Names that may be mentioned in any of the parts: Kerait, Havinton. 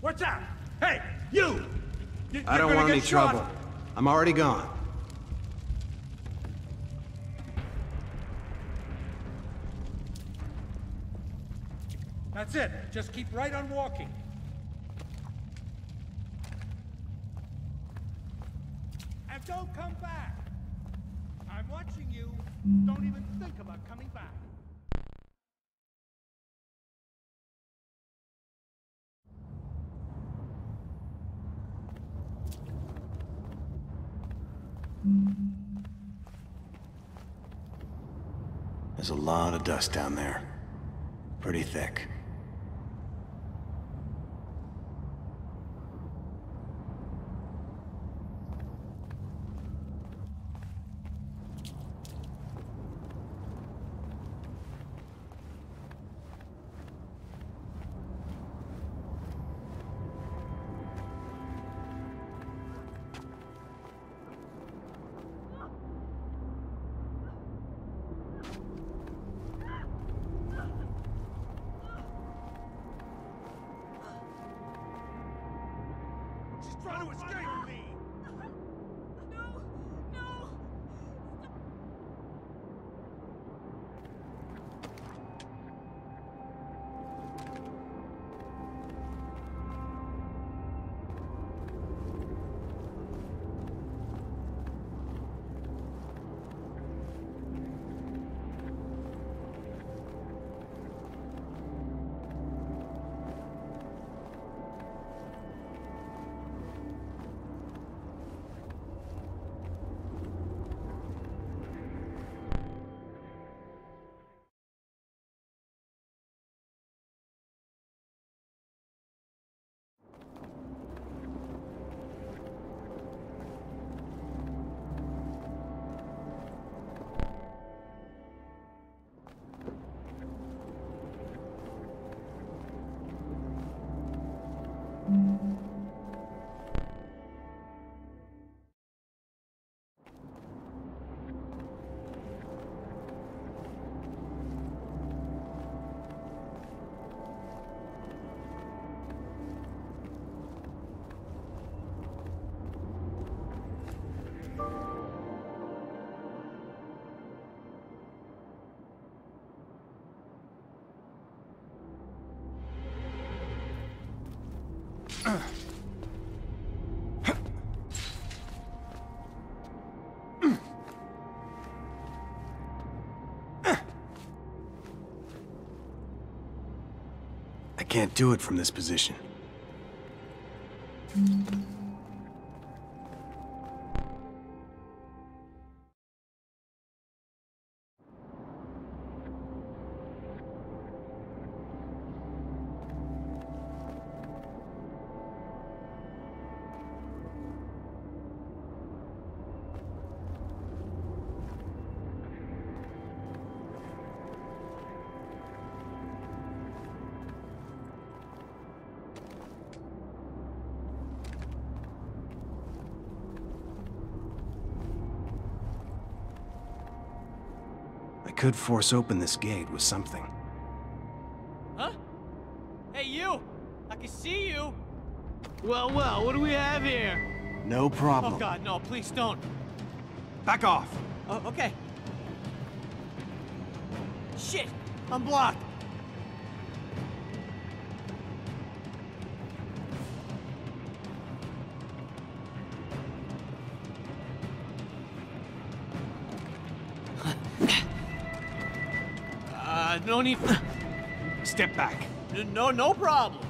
What's up? Hey, you! I don't want any trouble. I'm already gone. That's it. Just keep right on walking. And don't come back. I'm watching you. Don't even think about coming back. There's a lot of dust down there. Pretty thick. I can't do it from this position. Could force open this gate with something. Huh? Hey, you! I can see you! Well, well, what do we have here? No problem. Oh, God, no, please don't. Back off! Oh, okay. Shit! I'm blocked! No need. Step back. No, no problem.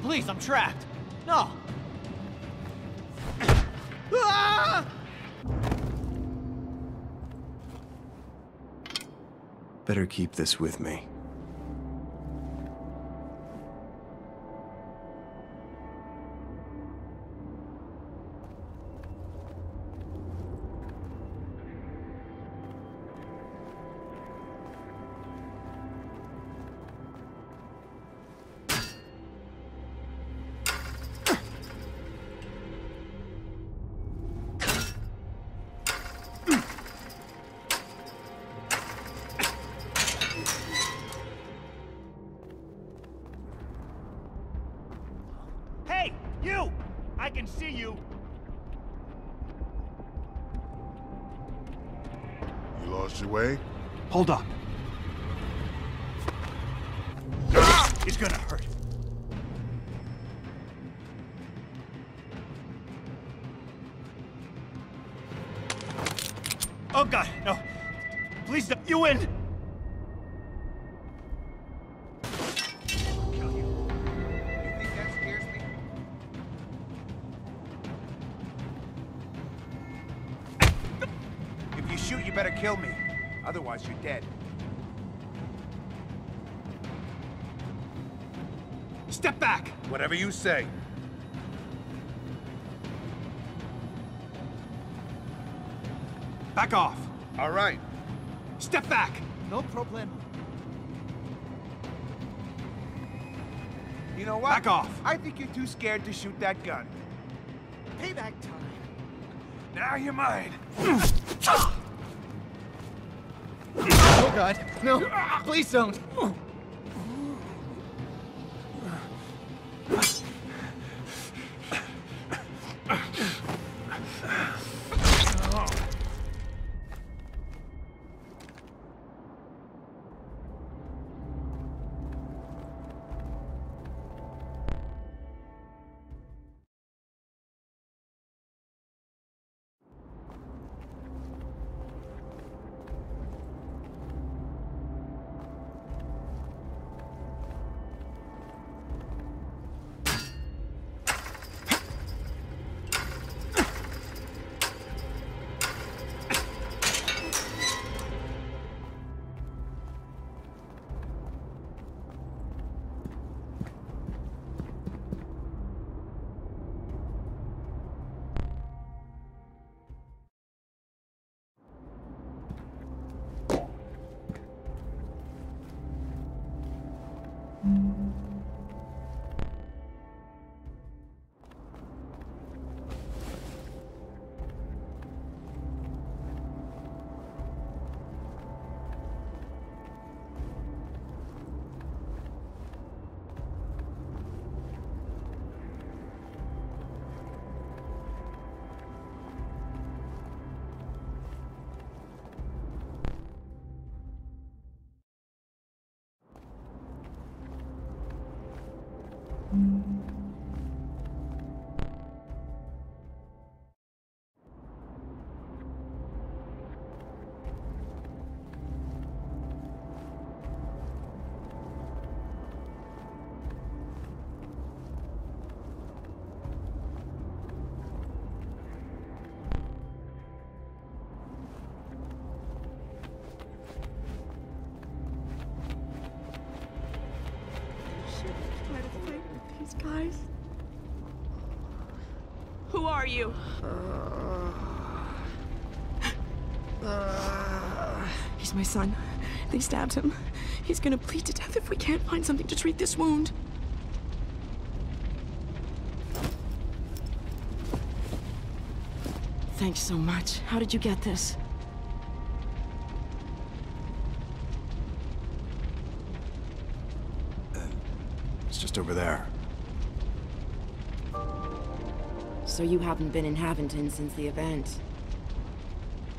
Please, I'm trapped. No. Ah! Better keep this with me. Hey, you! I can see you! You lost your way? Hold up. It's gonna hurt. Oh God, no. Please don't. You win! Shoot, you better kill me. Otherwise, you're dead. Step back! Whatever you say. Back off. All right. Step back! No problem. You know what? Back off. I think you're too scared to shoot that gun. Payback time. Now you're mine. Oh God, no, please don't. Guys? Who are you? He's my son. They stabbed him. He's gonna bleed to death if we can't find something to treat this wound. Thanks so much. How did you get this? It's just over there. So you haven't been in Havinton since the event.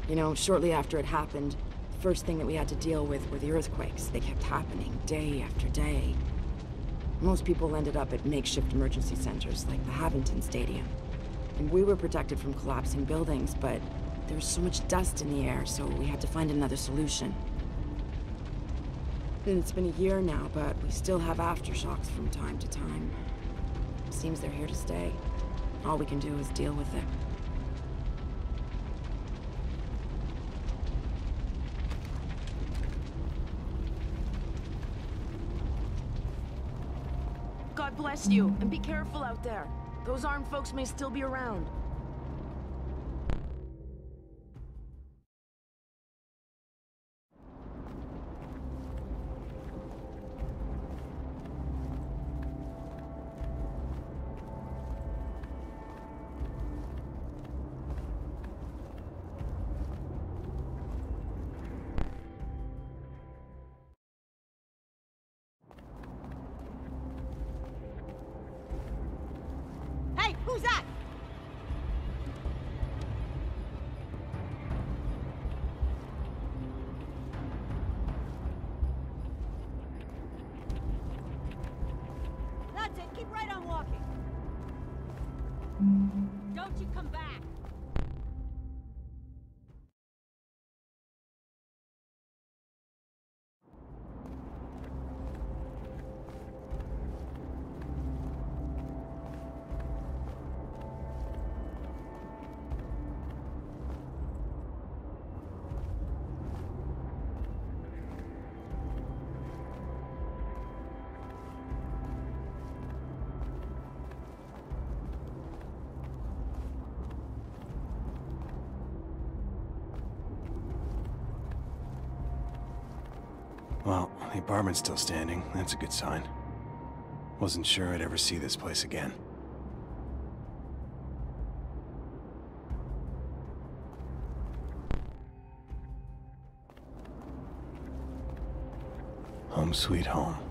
You know, shortly after it happened, the first thing that we had to deal with were the earthquakes. They kept happening, day after day. Most people ended up at makeshift emergency centers, like the Havinton Stadium. And we were protected from collapsing buildings, but there was so much dust in the air, so we had to find another solution. And it's been a year now, but we still have aftershocks from time to time. Seems they're here to stay. All we can do is deal with it. God bless you, and be careful out there. Those armed folks may still be around. Why'd you come back? Well, the apartment's still standing. That's a good sign. Wasn't sure I'd ever see this place again. Home sweet home.